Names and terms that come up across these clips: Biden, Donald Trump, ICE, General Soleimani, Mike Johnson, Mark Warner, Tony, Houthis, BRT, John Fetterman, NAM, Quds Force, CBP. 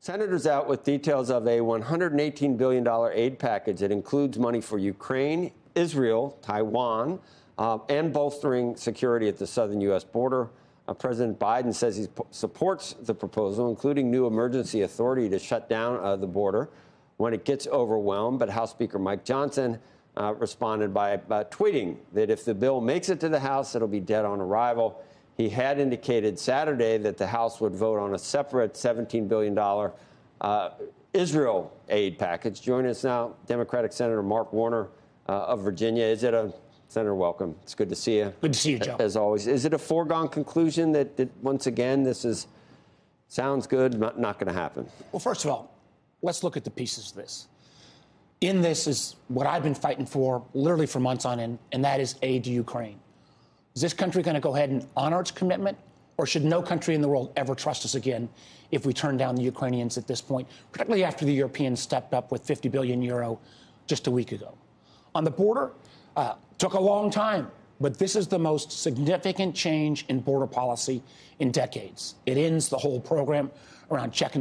Senators out with details of a $118 billion aid package that includes money for Ukraine, Israel, Taiwan, and bolstering security at the southern U.S. border. President Biden says he supports the proposal, including new emergency authority to shut down the border when it gets overwhelmed. But House Speaker Mike Johnson responded by tweeting that if the bill makes it to the House, it'll be dead on arrival. He had indicated Saturday that the House would vote on a separate $17 billion Israel aid package. Joining us now, Democratic Senator Mark Warner of Virginia. Senator, welcome. It's good to see you. Good to see you, Joe. As always. Is it a foregone conclusion that, once again, this sounds good, not going to happen? Well, first of all, let's look at the pieces of this. In this is what I've been fighting for literally for months on end, and that is aid to Ukraine. Is this country going to go ahead and honor its commitment, or should no country in the world ever trust us again if we turn down the Ukrainians at this point, particularly after the Europeans stepped up with 50 billion euro just a week ago? On the border, took a long time, but this is the most significant change in border policy in decades. It ends the whole program around catch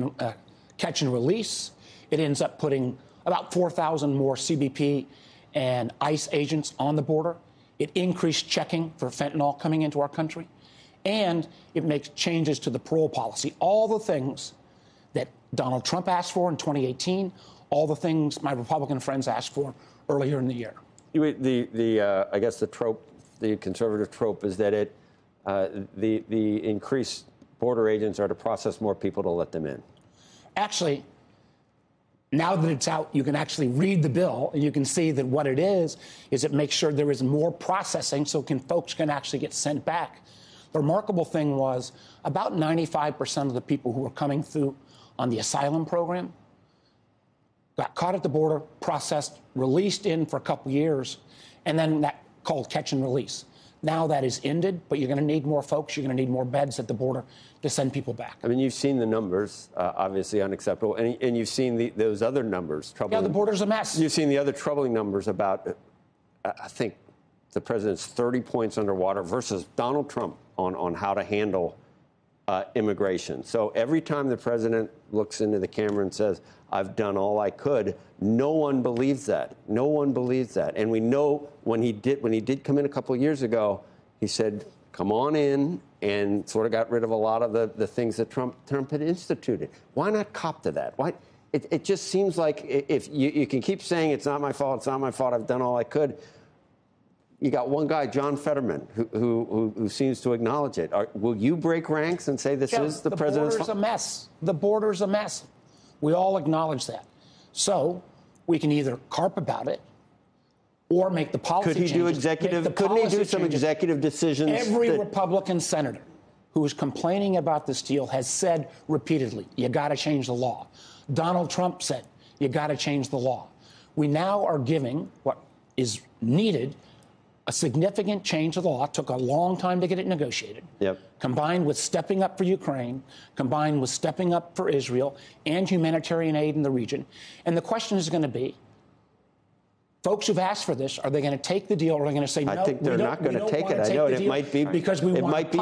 and release. It ends up putting about 4,000 more CBP and ICE agents on the border. It increased checking for fentanyl coming into our country, and it makes changes to the parole policy. All the things that Donald Trump asked for in 2018, all the things my Republican friends asked for earlier in the year. I guess the trope, the conservative trope, is that the increased border agents are to process more people to let them in. Actually, now that it's out, you can actually read the bill, and you can see that what it is it makes sure there is more processing so folks can actually get sent back. The remarkable thing was about 95% of the people who were coming through on the asylum program got caught at the border, processed, released in for a couple years, and then that called catch and release. Now that is ended, but you're going to need more folks. You're going to need more beds at the border to send people back. I mean, you've seen the numbers, obviously unacceptable, and you've seen those other numbers. Troubling. Yeah, the border's a mess. You've seen the other troubling numbers about, I think, the president's 30 points underwater versus Donald Trump on how to handle immigration. So every time the president looks into the camera and says, I've done all I could, no one believes that. No one believes that. And we know when he did come in a couple of years ago, he said, come on in, and sort of got rid of a lot of the things that Trump had instituted. Why not cop to that? Why? It just seems like if you can keep saying it's not my fault, it's not my fault, I've done all I could. You got one guy, John Fetterman, who seems to acknowledge it. Will you break ranks and say this is the president's fault? The border's a mess. The border's a mess. We all acknowledge that. So we can either carp about it or make the policy changes. Couldn't he do some executive decisions? Every Republican senator who is complaining about this deal has said repeatedly, you got to change the law. Donald Trump said, you got to change the law. We now are giving what is needed, a significant change of the law. It took a long time to get it negotiated, combined with stepping up for Ukraine, combined with stepping up for Israel and humanitarian aid in the region. And the question is going to be, folks who've asked for this, are they going to take the deal, or are they going to say, no, I think they're not going to take it. I know it might be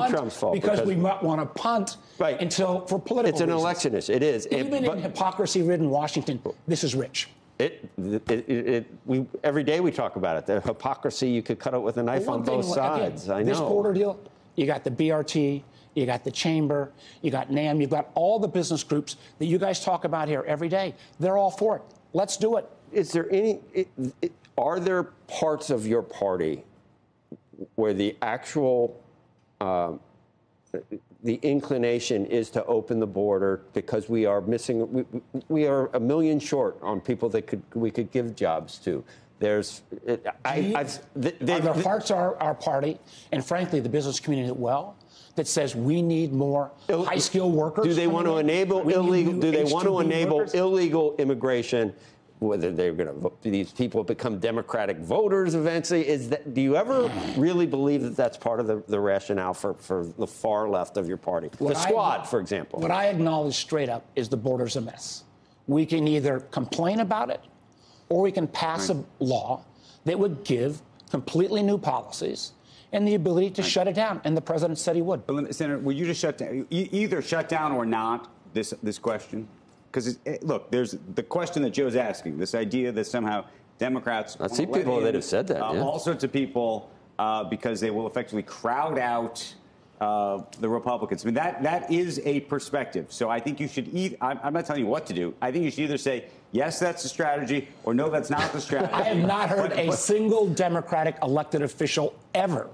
Trump's fault. Because we might want to punt until, for political reasons. It's an election issue. It is. Even in hypocrisy-ridden Washington, this is rich. Every day we talk about it. The hypocrisy, you could cut it with a knife on both sides. Again, I know. This border deal, you got the BRT, you got the chamber, you got NAM, you've got all the business groups that you guys talk about here every day. They're all for it. Let's do it. Is there any, are there parts of your party where the actual, the inclination is to open the border because we are missing, we are a million short on people that we could give jobs to? Their hearts are our party, and frankly the business community as well, that says we need more high-skilled workers. Do they want to enable illegal? Do they want to enable illegal immigration? Whether they're going to vote, these people become Democratic voters eventually. Do you ever really believe that that's part of the rationale for the far left of your party? The Squad, for example. What I acknowledge straight up is the border's a mess. We can either complain about it, or we can pass a law that would give completely new policies and the ability to shut it down. And the president said he would. But Senator, will you just shut down, either shut down or not, this question? Because, look, there's the question that Joe's asking, this idea that somehow Democrats... I see people that have said that, yeah. All sorts of people, because they will effectively crowd out the Republicans. I mean, that is a perspective. So I think you should... I'm not telling you what to do. I think you should either say, yes, that's the strategy, or no, that's not the strategy. I have not heard a single Democratic elected official ever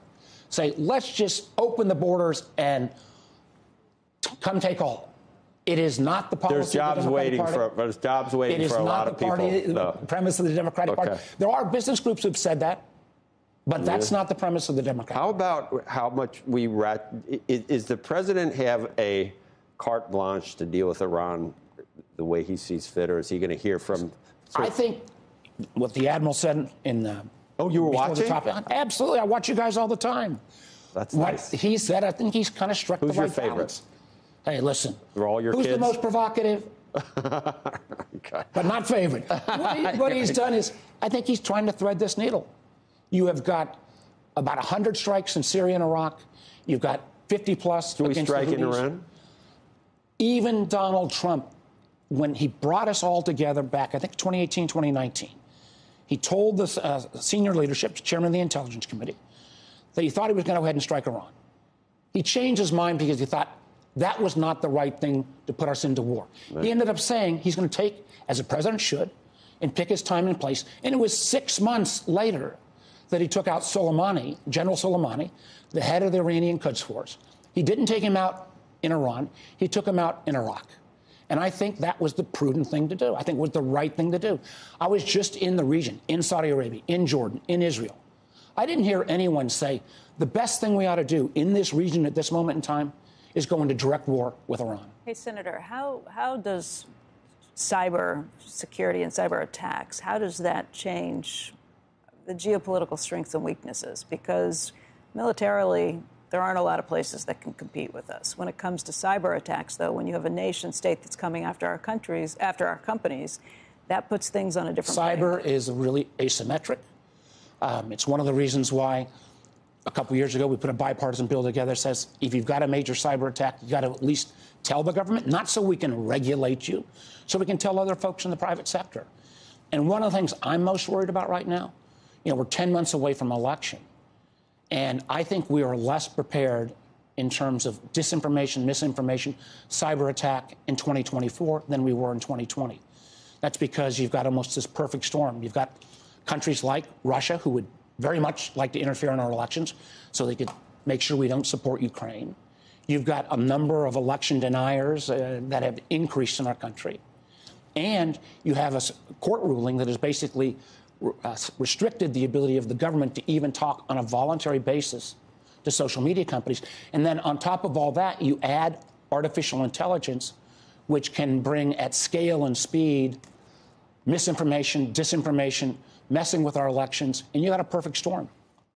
say, let's just open the borders and come take all. It is not the policy there's jobs waiting for a lot of people. It is not the premise of the Democratic Party. There are business groups who've said that, but that's not the premise of the Democratic Party. How about how much we is the president have a carte blanche to deal with Iran the way he sees fit, or is he going to hear from... I think what the admiral said in the... Oh, you were watching? Absolutely. I watch you guys all the time. That's nice. What he said, I think he's kind of struck the right balance. Who's your favorite? Hey, listen. They're all your kids? Who's the most provocative? Okay. But not favorite. What he's done is, I think he's trying to thread this needle. You have got about 100 strikes in Syria and Iraq. You've got 50-plus against the Houthis. Do we strike in Iran? Even Donald Trump, when he brought us all together back, I think 2018, 2019, he told the senior leadership, chairman of the Intelligence Committee, that he thought he was going to go ahead and strike Iran. He changed his mind because he thought that was not the right thing to put us into war. Right. He ended up saying he's going to take, as a president should, and pick his time and place. And it was 6 months later that he took out Soleimani, General Soleimani, the head of the Iranian Quds Force. He didn't take him out in Iran. He took him out in Iraq. And I think that was the prudent thing to do. I think it was the right thing to do. I was just in the region, in Saudi Arabia, in Jordan, in Israel. I didn't hear anyone say, the best thing we ought to do in this region at this moment in time is go into direct war with Iran. Hey, Senator, how does cyber security and cyber attacks, how does that change the geopolitical strengths and weaknesses? Because militarily, there aren't a lot of places that can compete with us. When it comes to cyber attacks, though, when you have a nation state that's coming after our countries, after our companies, that puts things on a different plane. Cyber is really asymmetric. It's one of the reasons why a couple years ago, we put a bipartisan bill together that says if you've got a major cyber attack, you've got to at least tell the government, not so we can regulate you, so we can tell other folks in the private sector. And one of the things I'm most worried about right now, you know, we're 10 months away from election, and I think we are less prepared in terms of disinformation, misinformation, cyber attack in 2024 than we were in 2020. That's because you've got almost this perfect storm. You've got countries like Russia who would very much like to interfere in our elections so they could make sure we don't support Ukraine. You've got a number of election deniers that have increased in our country. And you have a court ruling that has basically restricted the ability of the government to even talk on a voluntary basis to social media companies. And then on top of all that, you add artificial intelligence, which can bring at scale and speed misinformation, disinformation, messing with our elections, and you got a perfect storm.